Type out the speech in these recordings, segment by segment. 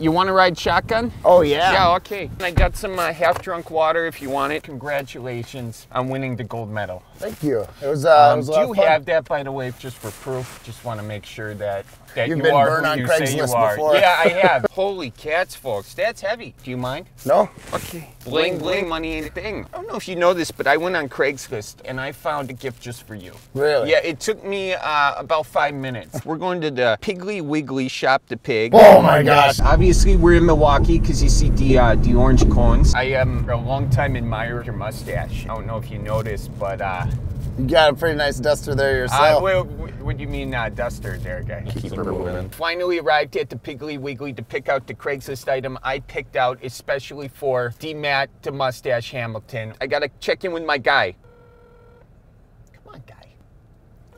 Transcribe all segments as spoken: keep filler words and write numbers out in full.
You want to ride shotgun? Oh, yeah. Yeah, okay. I got some uh, half-drunk water if you want it. Congratulations on winning the gold medal. Thank you. It was, uh, um, it was a lot of fun. Do you have that, by the way, just for proof? Just want to make sure that, that You've you been are burned on you Craigslist you before. Yeah, I have. Holy cats, folks. That's heavy. Do you mind? No. Okay. Bling, bling, bling, money ain't a thing. I don't know if you know this, but I went on Craigslist, and I found a gift just for you. Really? Yeah, it took me uh, about five minutes. We're going to the Piggly Wiggly Shop the Pig. Oh, my gosh. Obviously, Obviously, we're in Milwaukee because you see the, uh, the orange cones. I am um, a long-time admirer of your mustache. I don't know if you noticed, but... Uh, you got a pretty nice duster there yourself. Uh, well, what do you mean uh, duster there, guy? Keep her moving. Finally arrived at the Piggly Wiggly to pick out the Craigslist item I picked out especially for D Matt the Mustache Hamilton. I got to check in with my guy. Come on, guy.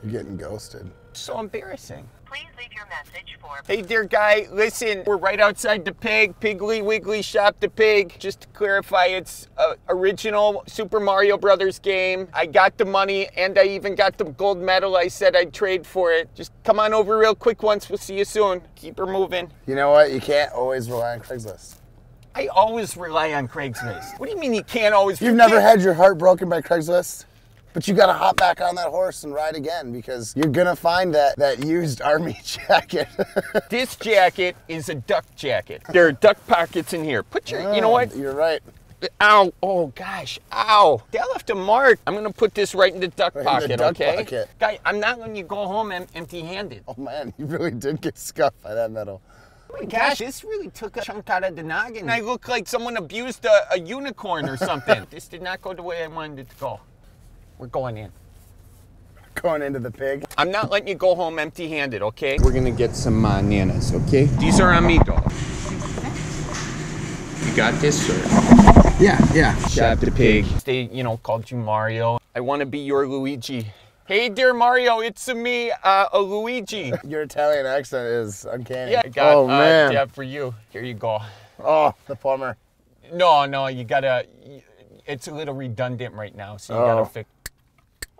You're getting ghosted. So embarrassing. Please leave your message for... Hey, dear guy, listen, we're right outside the pig, Piggly Wiggly Shop the Pig. Just to clarify, it's a original Super Mario Brothers game. I got the money, and I even got the gold medal. I said I'd trade for it. Just come on over real quick once. We'll see you soon. Keep her moving. You know what? You can't always rely on Craigslist. I always rely on Craigslist. What do you mean you can't always... You've never had your heart broken by Craigslist? But you gotta hop back on that horse and ride again because you're gonna find that, that used army jacket. This jacket is a duck jacket. There are duck pockets in here. Put your, oh, you know what? You're right. Ow, oh gosh, ow. That left a mark. I'm gonna put this right in the duck right pocket, in the duck okay? Pocket. Guy, I'm not letting you go home empty-handed. Oh man, you really did get scuffed by that medal. Oh my gosh, this really took a chunk out of the noggin. I look like someone abused a, a unicorn or something. This did not go the way I wanted it to go. We're going in. Going into the pig? I'm not letting you go home empty-handed, okay? We're gonna get some uh, nanas, okay? These are on me, though. You got this, sir? Yeah, yeah. Shop the pig. They, you know, called you Mario. I wanna be your Luigi. Hey, dear Mario, it's a me, uh, a Luigi. Your Italian accent is uncanny. Yeah, I got oh, uh, man. Yeah, for you. Here you go. Oh, the plumber. No, no, you gotta, it's a little redundant right now, so you oh. gotta fix.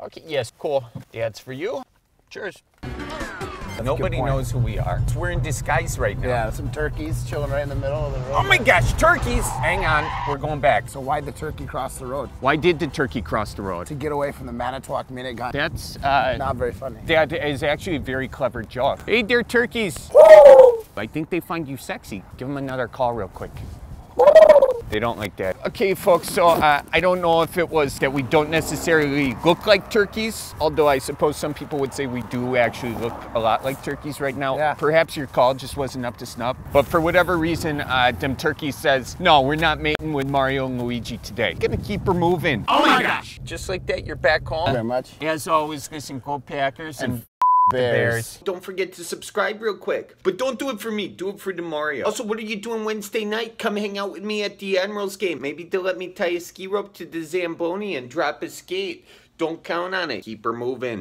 Okay, yes, cool. That's for you. Cheers. That's Nobody knows who we are. We're in disguise right now. Yeah, some turkeys chilling right in the middle of the road. Oh my gosh, turkeys! Hang on, we're going back. So why'd the turkey cross the road? Why did the turkey cross the road? To get away from the Manitowoc Minute gun. That's uh, not very funny. That is actually a very clever joke. Hey there, turkeys! I think they find you sexy. Give them another call real quick. They don't like that. Okay, folks, so uh, I don't know if it was that we don't necessarily look like turkeys, although I suppose some people would say we do actually look a lot like turkeys right now. Yeah. Perhaps your call just wasn't up to snuff, but for whatever reason, uh, them turkey says, no, we're not mating with Mario and Luigi today. Gonna keep her moving. Oh, oh my gosh. gosh. Just like that, you're back home. Thank you very much. As always, listen, go Packers and, and Bears. Bears. Don't forget to subscribe real quick. But don't do it for me. Do it for the Mario. Also, what are you doing Wednesday night? Come hang out with me at the Admirals game. Maybe they'll let me tie a ski rope to the Zamboni and drop a skate. Don't count on it. Keep her moving.